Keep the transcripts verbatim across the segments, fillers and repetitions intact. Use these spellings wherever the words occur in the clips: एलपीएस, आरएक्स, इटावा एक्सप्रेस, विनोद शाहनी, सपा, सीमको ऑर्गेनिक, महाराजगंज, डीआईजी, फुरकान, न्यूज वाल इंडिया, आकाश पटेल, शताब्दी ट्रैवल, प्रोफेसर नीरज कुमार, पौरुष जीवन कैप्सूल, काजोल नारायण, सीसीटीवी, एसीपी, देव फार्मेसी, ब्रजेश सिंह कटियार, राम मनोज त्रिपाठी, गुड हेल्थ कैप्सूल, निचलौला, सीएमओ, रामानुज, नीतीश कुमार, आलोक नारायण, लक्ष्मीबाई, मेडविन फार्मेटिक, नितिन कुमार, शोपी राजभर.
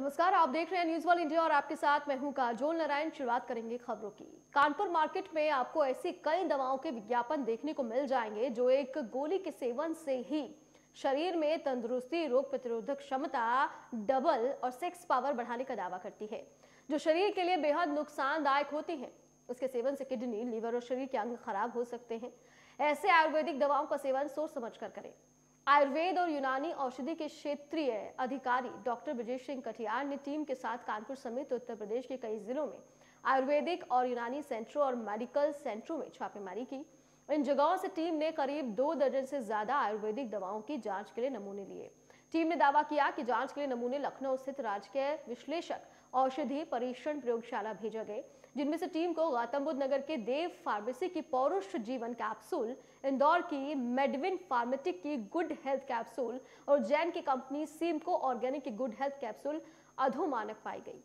नमस्कार, आप देख रहे हैं न्यूज वाल इंडिया और आपके साथ मैं हूं काजोल नारायण। शुरुआत करेंगे खबरों की। कानपुर मार्केट में आपको ऐसी कई दवाओं के विज्ञापन देखने को मिल जाएंगे जो एक गोली के सेवन से ही शरीर में तंदुरुस्ती, रोग प्रतिरोधक क्षमता डबल और सेक्स पावर बढ़ाने का दावा करती है, जो शरीर के लिए बेहद नुकसानदायक होती है। उसके सेवन से किडनी, लीवर और शरीर के अंग खराब हो सकते हैं। ऐसे आयुर्वेदिक दवाओं का सेवन सोच समझ कर करें। आयुर्वेद और यूनानी औषधि के क्षेत्रीय अधिकारी डॉक्टर ब्रजेश सिंह कटियार ने टीम के साथ कानपुर समेत उत्तर प्रदेश के कई जिलों में आयुर्वेदिक और यूनानी सेंटरों और मेडिकल सेंटरों में छापेमारी की। इन जगहों से टीम ने करीब दो दर्जन से ज्यादा आयुर्वेदिक दवाओं की जांच के लिए नमूने लिए। टीम ने दावा किया कि जांच के लिए नमूने लखनऊ स्थित राजकीय विश्लेषक औषधि परीक्षण प्रयोगशाला भेजे गए, जिनमें से टीम को गौतमबुद्ध नगर के देव फार्मेसी की पौरुष जीवन कैप्सूल, इंदौर की मेडविन फार्मेटिक की गुड हेल्थ कैप्सूल और जैन की कंपनी सीमको ऑर्गेनिक की गुड हेल्थ कैप्सूल अधोमानक पाई गई।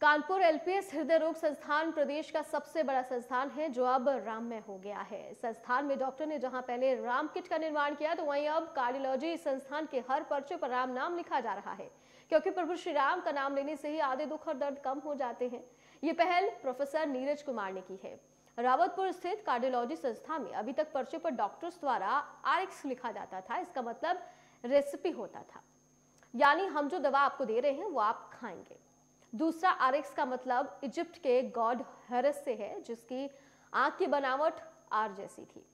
कानपुर एलपीएस हृदय रोग संस्थान प्रदेश का सबसे बड़ा संस्थान है, जो अब राममय हो गया है। संस्थान में डॉक्टर ने जहां पहले राम किट का निर्माण किया, तो वहीं अब कार्डियोलॉजी संस्थान के हर पर्चे पर राम नाम लिखा जा रहा है, क्योंकि प्रभु श्री राम का नाम लेने से ही आधे दुख और दर्द कम हो जाते हैं। ये पहल प्रोफेसर नीरज कुमार ने की है। रावतपुर स्थित कार्डियोलॉजी संस्थान में अभी तक पर्चे पर डॉक्टर्स द्वारा आरएक्स लिखा जाता था, इसका मतलब रेसिपी होता था, यानी हम जो दवा आपको दे रहे हैं वो आप खाएंगे। दूसरा आरएक्स का मतलब इजिप्ट के गॉड हेरस से है, जिसकी आंख की बनावट आर जैसी थी।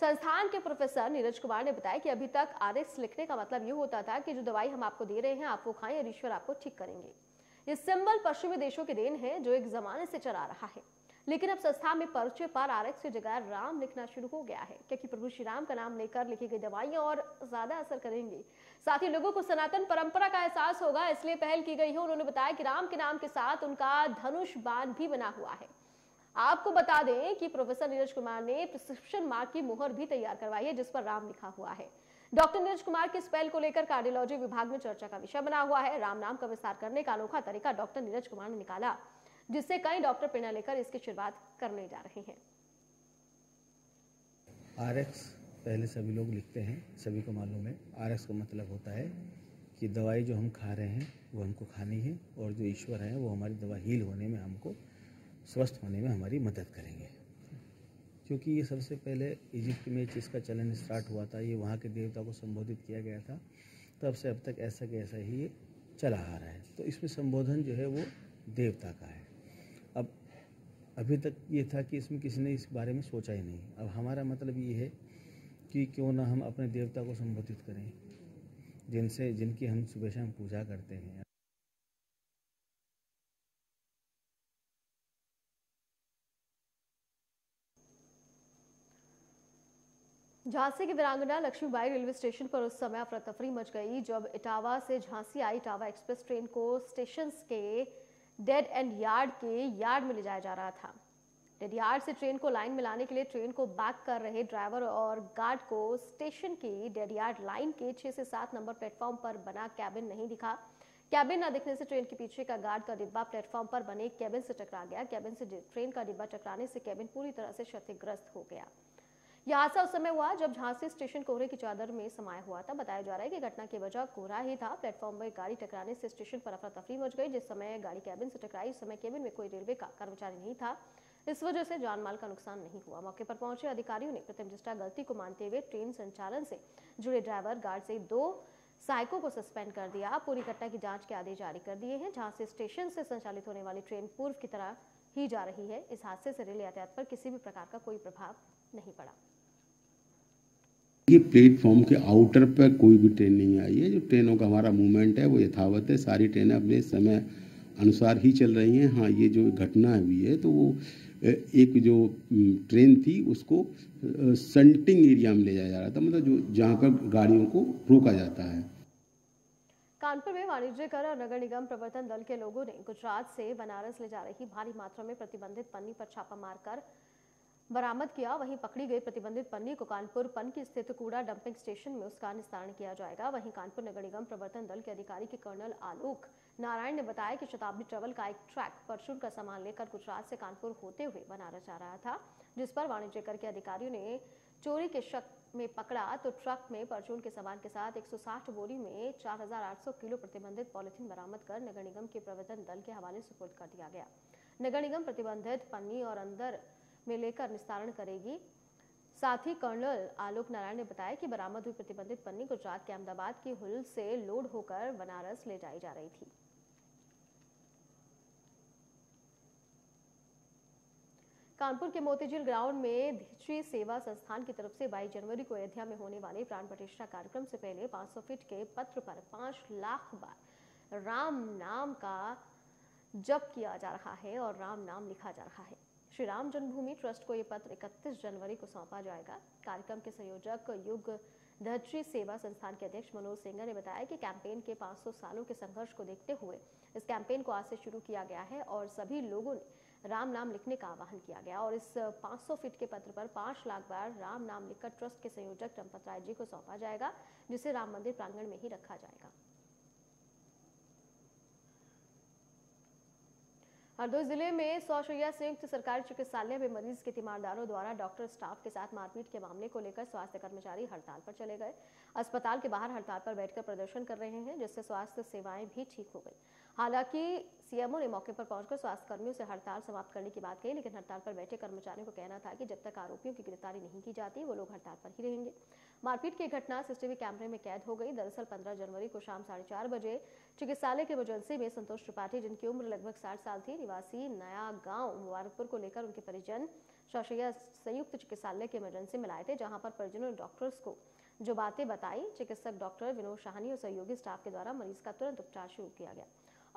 संस्थान के प्रोफेसर नीरज कुमार ने बताया कि अभी तक आरएक्स लिखने का मतलब ये होता था कि जो दवाई हम आपको दे रहे हैं आप वो खाएं और ईश्वर आपको ठीक करेंगे। ये सिंबल पश्चिमी देशों की देन है, जो एक जमाने से चला रहा है। लेकिन अब संस्थान में पर्चे पर आरएक्स की जगह राम लिखना शुरू हो गया है, क्योंकि प्रभु श्री राम का नाम लेकर लिखी गई दवाइयां और ज्यादा असर करेंगी। साथ ही लोगों को सनातन परंपरा का एहसास होगा, इसलिए पहल की गई है। उन्होंने बताया कि राम के नाम के साथ उनका धनुष बाण भी बना हुआ है। आपको बता दें कि प्रोफेसर नीरज कुमार ने प्रिस्क्रिप्शन मार्क की मोहर भी तैयार करवाई है, जिस पर राम लिखा हुआ है। डॉक्टर नीरज कुमार की इस पहल को लेकर कार्डियोलॉजी विभाग में चर्चा का विषय बना हुआ है। राम नाम का विस्तार करने का अनोखा तरीका डॉक्टर नीरज कुमार ने निकाला, जिससे कई डॉक्टर प्रेरणा लेकर इसकी शुरुआत करने जा रहे हैं। आरएक्स पहले सभी लोग लिखते हैं, सभी को मालूम है। आरएक्स का मतलब होता है कि दवाई जो हम खा रहे हैं वो हमको खानी है, और जो ईश्वर है वो हमारी दवा हील होने में, हमको स्वस्थ होने में हमारी मदद करेंगे। क्योंकि ये सबसे पहले इजिप्ट में इसका चलन स्टार्ट हुआ था, ये वहाँ के देवता को संबोधित किया गया था। तब से अब तक ऐसा कैसा ही ये चला आ रहा है। तो इसमें संबोधन जो है वो देवता का है। अब अभी तक ये था कि इसमें किसी ने इस बारे में सोचा ही नहीं। अब हमारा मतलब ये है कि क्यों ना हम अपने देवता को संबोधित करें, जिनसे जिनकी हम सुबह शाम पूजा करते हैं। झांसी की वीरांगना लक्ष्मीबाई रेलवे स्टेशन पर उस समय अफरा तफरी मच गई जब इटावा से झांसी आई इटावा एक्सप्रेस ट्रेन को स्टेशन के डेड एंड यार्ड के यार्ड में ले जाया जा रहा था। डेड यार्ड से ट्रेन को लाइन में लाने के लिए ट्रेन को बैक कर रहे ड्राइवर और गार्ड को स्टेशन की डेड यार्ड लाइन के छः से सात नंबर प्लेटफॉर्म पर बना कैबिन नहीं दिखा। कैबिन ना दिखने से ट्रेन के पीछे का गार्ड का डिब्बा प्लेटफॉर्म पर बने कैबिन से टकरा गया। कैबिन से ट्रेन का डिब्बा टकराने से कैबिन पूरी तरह से क्षतिग्रस्त हो गया। यह हादसा उस समय हुआ जब झांसी स्टेशन कोहरे की चादर में समाया हुआ था। बताया जा रहा है कि घटना की वजह कोहरा ही था। प्लेटफॉर्म पर गाड़ी टकराने से स्टेशन पर अफरा तफरी मच गई। जिस समय गाड़ी कैबिन से टकराई, उस समय कैबिन में कोई रेलवे का कर्मचारी नहीं था। इस वजह से जान माल का नुकसान नहीं हुआ। मौके पर पहुंचे अधिकारियों ने प्रथम दृष्टया गलती को मानते हुए ट्रेन संचालन से जुड़े ड्राइवर, गार्ड से दो सहायकों को सस्पेंड कर दिया। पूरी घटना की जाँच के आदेश जारी कर दिए हैं। झांसी स्टेशन से संचालित होने वाली ट्रेन पूर्व की तरह ही जा रही है। इस हादसे से रेल यातायात पर किसी भी प्रकार का कोई प्रभाव नहीं पड़ा। ये प्लेटफॉर्म के आउटर पर कोई भी ट्रेन नहीं आई है। जो ट्रेनों का हमारा मूवमेंट है वो यथावत है। सारी ट्रेनें अपने समय अनुसार ही चल रही हैं। हाँ, ये जो घटना हुई है तो वो एक जो ट्रेन थी उसको संटिंग एरिया में ले जाया जा रहा था, मतलब जो जहाँ पर गाड़ियों को रोका जाता है। कानपुर में वाणिज्य कर और नगर निगम प्रवर्तन दल के लोगों ने गुजरात से बनारस ले जा रही भारी मात्रा में प्रतिबंधित पन्नी पर छापा मारकर बरामद किया। वहीं पकड़ी गई प्रतिबंधित पन्नी को कानपुर पनकी स्थित कूड़ा डंपिंग स्टेशन में उसका निस्तारण किया जाएगा। वहीं कानपुर नगर निगम प्रवर्तन दल के अधिकारी के कर्नल आलोक नारायण ने बताया कि शताब्दी ट्रैवल का एक ट्रैक परचून का सामान लेकर गुजरात से कानपुर होते हुए बनारस जा रहा था, जिस पर वाणिज्य कर के अधिकारियों ने चोरी के शक में पकड़ा तो ट्रक में परचून के सामान के साथ एक सौ साठ बोरी में चार हज़ार आठ सौ किलो प्रतिबंधित पॉलिथीन बरामद कर नगर निगम के प्रवर्तन दल के हवाले सुपुर्द कर दिया गया। नगर निगम प्रतिबंधित पन्नी और अंदर में लेकर निस्तारण करेगी। साथ ही कर्नल आलोक नारायण ने बताया कि बरामद हुई प्रतिबंधित पन्नी गुजरात के अहमदाबाद की हुल से लोड होकर बनारस ले जाई जा रही थी। कानपुर के मोतीझील ग्राउंड में धृष्टि सेवा संस्थान की तरफ से बाईस जनवरी को अयोध्या में होने वाले प्राण प्रतिष्ठा कार्यक्रम से पहले पाँच सौ फीट के पत्र पर पाँच लाख बार राम नाम का जप किया जा रहा है और राम नाम लिखा जा रहा है। श्री राम जन्मभूमि ट्रस्ट को यह पत्र इकतीस जनवरी को सौंपा जाएगा। कार्यक्रम के संयोजक युग धृष्टि सेवा संस्थान के अध्यक्ष मनोज सिंह ने बताया कि कैंपेन के पाँच सौ सालों के संघर्ष को देखते हुए इस कैंपेन को आज से शुरू किया गया है और सभी लोगों ने राम नाम लिखने का आह्वान किया गया और इस पाँच सौ फीट के पत्र पर पाँच लाख बार राम नाम लिखकर ट्रस्ट के संयोजक चंपत राय जी को सौंपा जाएगा, जिसे राम मंदिर प्रांगण में ही रखा जाएगा। हरदोई जिले में सौशैया संयुक्त सरकारी चिकित्सालय में मरीज के तीमारदारों द्वारा डॉक्टर स्टाफ के साथ मारपीट के मामले को लेकर स्वास्थ्य कर्मचारी हड़ताल पर चले गए। अस्पताल के बाहर हड़ताल पर बैठकर प्रदर्शन कर रहे हैं, जिससे स्वास्थ्य सेवाएं भी ठीक हो गई। हालांकि सीएमओ ने मौके पर पहुंचकर स्वास्थ्य कर्मियों से हड़ताल समाप्त करने की बात कही, लेकिन हड़ताल पर बैठे कर्मचारियों को कहना था कि जब तक आरोपियों की गिरफ्तारी नहीं की जाती वो लोग हड़ताल पर ही रहेंगे। मारपीट की घटना सीसीटीवी कैमरे में कैद हो गई। दरअसल पंद्रह जनवरी को शाम साढ़े चार बजे चिकित्सालय के इमरजेंसी में संतोष त्रिपाठी, जिनकी उम्र लगभग साठ साल थी, निवासी नया गांव मुबारकपुर को लेकर उनके परिजन शौशैया संयुक्त चिकित्सालय के इमरजेंसी में लाए थे, जहाँ पर परिजनों ने डॉक्टर्स को जो बातें बताई, चिकित्सक डॉक्टर विनोद शाहनी और सहयोगी स्टाफ के द्वारा मरीज का तुरंत उपचार शुरू किया गया।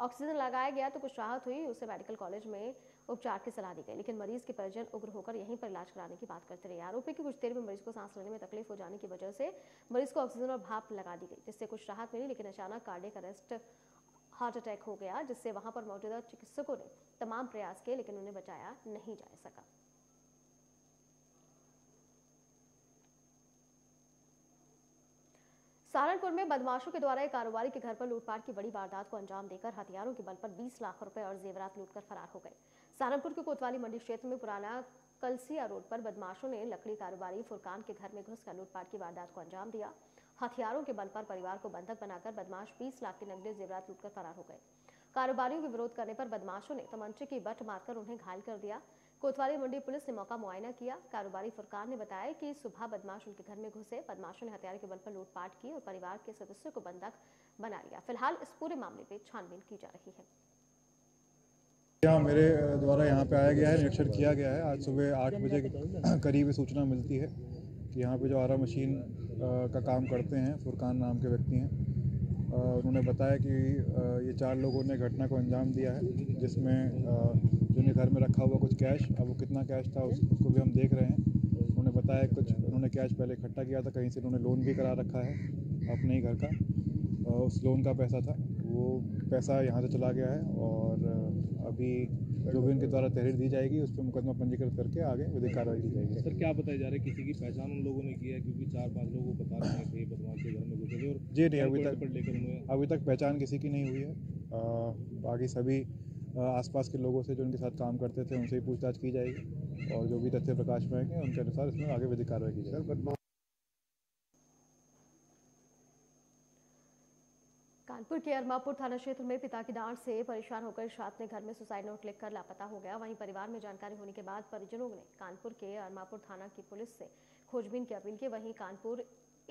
ऑक्सीजन लगाया गया तो कुछ राहत हुई, उसे मेडिकल कॉलेज में उपचार की सलाह दी गई, लेकिन मरीज के परिजन उग्र होकर यहीं पर इलाज कराने की बात करते रहे। आरोपी की कुछ देर में मरीज को सांस लेने में तकलीफ हो जाने की वजह से मरीज को ऑक्सीजन और भाप लगा दी गई, जिससे कुछ राहत मिली, लेकिन अचानक कार्डियक अरेस्ट हार्ट अटैक हो गया, जिससे वहां पर मौजूदा चिकित्सकों ने तमाम प्रयास किए लेकिन उन्हें बचाया नहीं जा सका। सहारनपुर में बदमाशों के द्वारा एक कारोबारी के घर पर लूटपाट की बड़ी वारदात को अंजाम देकर हथियारों के बल पर बीस लाख रुपए और जेवरात लूटकर फरार हो गए। सहारनपुर के कोतवाली मंडी क्षेत्र में पुराना कलसिया रोड पर बदमाशों ने लकड़ी कारोबारी फुरकान के घर में घुसकर लूटपाट की वारदात को अंजाम दिया। हथियारों के बल पर परिवार को बंधक बनाकर बदमाश बीस लाख के नकदी जेवरात लूटकर फरार हो गए। कारोबारियों के विरोध करने पर बदमाशों ने तमंचे की बट मारकर उन्हें घायल कर दिया। कोतवाली मंडी पुलिस ने मौका मुआयना किया। कारोबारी फुरकान ने बताया कि सुबह बदमाश उनके घर में घुसे, बदमाशों ने हथियार के बल पर लूटपाट की और परिवार के सदस्यों को बंधक बना लिया। फिलहाल इस पूरे मामले पे छानबीन की जा रही है। यहाँ मेरे द्वारा यहाँ पे आया गया है, निरीक्षण किया गया है। आज सुबह आठ बजे के करीब सूचना मिलती है कि यहाँ पे जो आरा मशीन का काम करते हैं फुरकान नाम के व्यक्ति हैं, उन्होंने बताया कि ये चार लोगों ने घटना को अंजाम दिया है, जिसमें जिन्हें घर में रखा हुआ कुछ कैश, अब वो कितना कैश था उस, उसको भी हम देख रहे हैं। उन्होंने बताया कुछ उन्होंने कैश पहले इकट्ठा किया था, कहीं से उन्होंने लोन भी करा रखा है अपने ही घर का, उस लोन का पैसा था, वो पैसा यहाँ से चला गया है और अभी जो भी इनके द्वारा तहरीर दी जाएगी उस पर मुकदमा पंजीकृत करके आगे विधिक कार्रवाई की जाएगी। सर, क्या बताया जा रहा है किसी की पहचान उन लोगों ने की है? क्योंकि चार पाँच लोगों को बता रहे थे बदमाश के घर में घुसे थे और जी नहीं, अभी तक अभी तक पहचान किसी की नहीं हुई है। बाकी सभी आसपास के लोगों से जो उनके साथ काम करते थे उनसे ही पूछताछ की जाएगी और जो भी तथ्य प्रकाश में आएंगे उनके अनुसार इसमें आगे विधिक कार्रवाई की जाएगी। कानपुर के अरमापुर थाना क्षेत्र में पिता की डांट से परेशान होकर छात्र ने घर में सुसाइड नोट लिखकर लापता हो गया। वहीं परिवार में जानकारी होने के बाद परिजनों ने कानपुर के अरमापुर थाना की पुलिस से खोजबीन की अपील की। वहीं कानपुर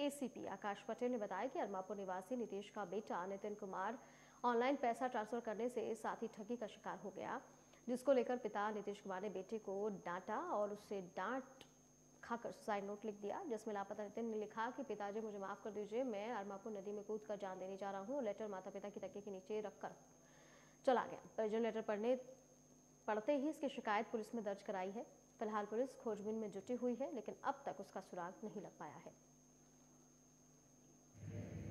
एसीपी आकाश पटेल ने बताया कि अरमापुर निवासी नीतीश का बेटा नितिन कुमार ऑनलाइन पैसा ट्रांसफर करने से साथ ही ठगी का शिकार हो गया, जिसको लेकर पिता नीतीश कुमार ने बेटे को डांटा और उससे डांट खाकर सुसाइड नोट लिख दिया, जिसमें लापता नितिन ने लिखा कि पिताजी मुझे माफ कर दीजिए, मैं अरमापुर नदी में कूद कर जान देने जा रहा हूँ। लेटर माता पिता की तकिए के नीचे रखकर चला गया। परिजन लेटर पढ़ने पढ़ते ही इसकी शिकायत पुलिस में दर्ज कराई है। फिलहाल पुलिस खोजबीन में जुटी हुई है, लेकिन अब तक उसका सुराग नहीं लग पाया है।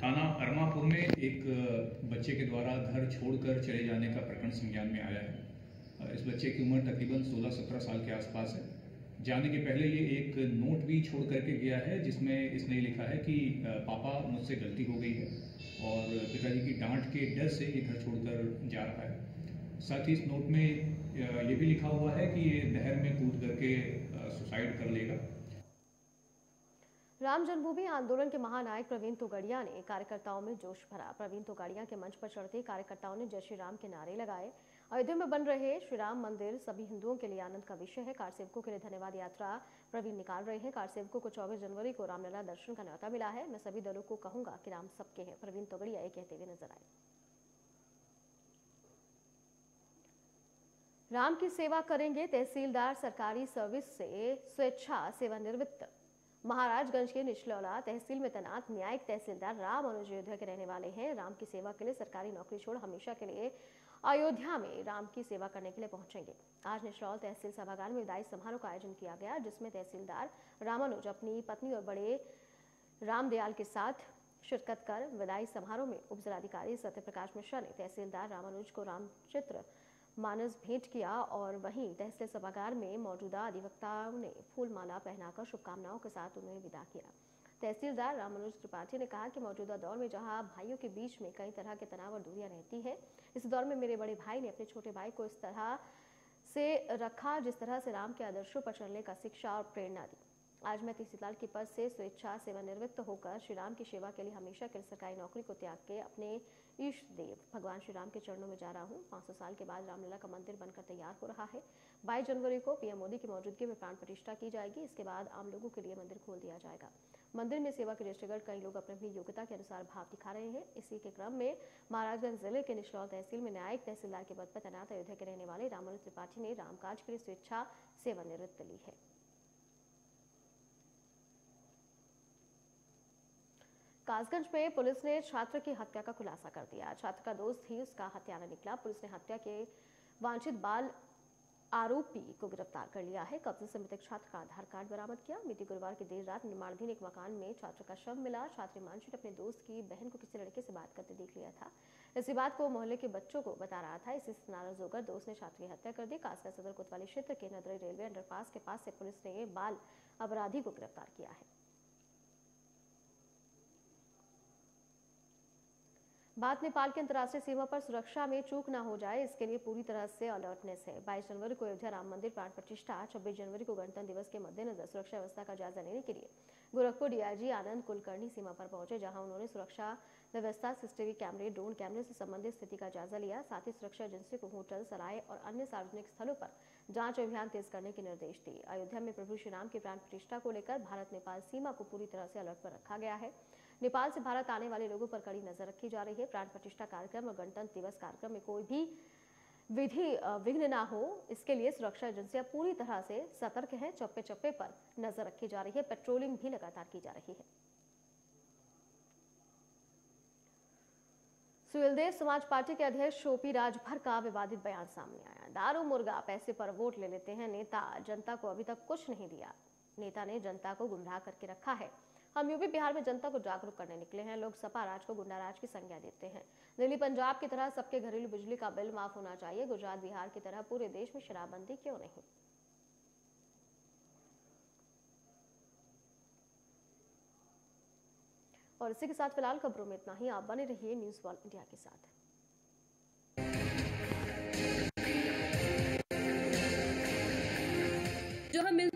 थाना अरमापुर में एक बच्चे के द्वारा घर छोड़कर चले जाने का प्रकरण संज्ञान में आया है। इस बच्चे की उम्र तकरीबन सोलह सत्रह साल के आसपास है। जाने के पहले ये एक नोट भी छोड़ करके गया है, जिसमें इसने लिखा है कि पापा मुझसे गलती हो गई है और पिताजी की डांट के डर से ये घर छोड़कर जा रहा है। साथ ही इस नोट में ये भी लिखा हुआ है कि ये नहर में कूद करके सुसाइड कर लेगा। राम जन्मभूमि आंदोलन के महानायक प्रवीण तोगड़िया ने कार्यकर्ताओं में जोश भरा। प्रवीण तोगड़िया के मंच पर चढ़ते कार्यकर्ताओं ने जय श्री राम के नारे लगाए। अयोध्या में बन रहे श्री राम मंदिर सभी हिंदुओं के लिए आनंद का विषय है। कार सेवकों के लिए धन्यवाद यात्रा प्रवीण निकाल रहे हैं। कार सेवकों को चौबीस जनवरी को रामलला दर्शन का न्यौता मिला है। मैं सभी दलों को कहूंगा कि राम सबके हैं, प्रवीण तोगड़िया ये कहते हुए नजर आए। राम की सेवा करेंगे तहसीलदार, सरकारी सर्विस से स्वेच्छा सेवानिवृत्त। महाराजगंज के निचलौला तहसील में तैनात न्यायिक तहसीलदार राम मनोज के रहने वाले हैं। राम की सेवा के लिए सरकारी नौकरी छोड़ हमेशा के लिए अयोध्या में राम की सेवा करने के लिए पहुंचेंगे। आज निचलौला तहसील सभागार में विदाई समारोह का आयोजन किया गया, जिसमें तहसीलदार रामानुज अपनी पत्नी और बड़े रामदयाल के साथ शिरकत कर विदाई समारोह में उप जिलाधिकारी सत्य प्रकाश मिश्रा ने तहसीलदार रामानुज को रामचित्र मानस भेंट किया और वहीं तहसील सभागार में मौजूदा अधिवक्ताओं ने फूलमाला पहनाकर शुभकामनाओं के साथ उन्हें विदा किया। तहसीलदार राम मनोज त्रिपाठी ने कहा कि मौजूदा दौर में जहां भाइयों के बीच में कई तरह के तनाव और दूरियां रहती है, इस दौर में मेरे बड़े भाई ने अपने छोटे भाई को इस तरह से रखा जिस तरह से राम के आदर्शों पर चलने का शिक्षा और प्रेरणा दी। आज मैं तहसीलदार के पद से स्वेच्छा सेवानिवृत्त होकर श्री राम की सेवा के लिए हमेशा के लिए सरकारी नौकरी को त्याग के अपने ईष्ट देव भगवान श्री राम के चरणों में जा रहा हूँ। पाँच सौ साल के बाद रामलीला का मंदिर बनकर तैयार हो रहा है। बाईस जनवरी को पीएम मोदी की मौजूदगी में प्राण प्रतिष्ठा की जाएगी। इसके बाद आम लोगों के लिए मंदिर खोल दिया जाएगा। मंदिर में सेवा के रजिस्टर्ड कई लोग अपनी अपनी योग्यता के अनुसार भाव दिखा रहे हैं। इसी के क्रम में महाराजगंज जिले के निचलौला तहसील में न्यायिक तहसीलदार के पद पर तैनात अयोध्या के रहने वाले रामानुज त्रिपाठी ने रामकाज के लिए स्वेच्छा सेवानिवृत्त ली है। कासगंज में पुलिस ने छात्र की हत्या का खुलासा कर दिया। छात्र का दोस्त ही उसका हत्यारा निकला। पुलिस ने हत्या के वांछित बाल आरोपी को गिरफ्तार कर लिया है। कब्जे से मृतक छात्र का आधार कार्ड बरामद किया। बीती गुरुवार की देर रात निर्माणाधीन एक मकान में छात्र का शव मिला। छात्र हिमांशु ने अपने दोस्त की बहन को किसी लड़के से बात करते देख लिया था। इसी बात को मोहल्ले के बच्चों को बता रहा था। इसी से नाराज होकर दोस्त ने छात्र की हत्या कर दी। कासगंज सदर कोतवाली क्षेत्र के नदरे रेलवे अंडरपास के पास से पुलिस ने बाल अपराधी को गिरफ्तार किया है। बात नेपाल की अंतर्राष्ट्रीय सीमा पर सुरक्षा में चूक ना हो जाए, इसके लिए पूरी तरह से अलर्टनेस है। बाईस जनवरी को अयोध्या राम मंदिर प्राण प्रतिष्ठा, छब्बीस जनवरी को गणतंत्र दिवस के मद्देनजर सुरक्षा व्यवस्था का जायजा लेने के लिए गोरखपुर डीआईजी आनंद कुलकर्णी सीमा पर पहुंचे, जहां उन्होंने सुरक्षा व्यवस्था, सीसीटीवी कैमरे, ड्रोन कैमरे से संबंधित स्थिति का जायजा लिया। साथ ही सुरक्षा एजेंसी को होटल, सराय और अन्य सार्वजनिक स्थलों पर जाँच अभियान तेज करने के निर्देश दिए। अयोध्या में प्रभु श्री राम की प्राण प्रतिष्ठा को लेकर भारत नेपाल सीमा को पूरी तरह से अलर्ट पर रखा गया है। नेपाल से भारत आने वाले लोगों पर कड़ी नजर रखी जा रही है। प्राण प्रतिष्ठा कार्यक्रम और गणतंत्र दिवस कार्यक्रम में कोई भी विधि विघ्न ना हो, इसके लिए सुरक्षा एजेंसियां पूरी तरह से सतर्क हैं। चप्पे चप्पे पर नजर रखी जा रही है। पेट्रोलिंग भी लगातार की जा रही है। सुविधेश समाज पार्टी के अध्यक्ष शोपी राजभर का विवादित बयान सामने आया। दारू मुर्गा पैसे पर वोट ले लेते हैं नेता, जनता को अभी तक कुछ नहीं दिया। नेता ने जनता को गुमराह करके रखा है। हम यूपी बिहार में जनता को जागरूक करने निकले हैं। लोग सपा राज को गुंडा राज की संज्ञा देते हैं। दिल्ली पंजाब की तरह सबके घरेलू बिजली का बिल माफ होना चाहिए। गुजरात बिहार की तरह पूरे देश में शराबबंदी क्यों नहीं? और इसी के साथ फिलहाल खबरों में इतना ही। आप बने रहिए न्यूज वाल इंडिया के साथ। जो हम मिलते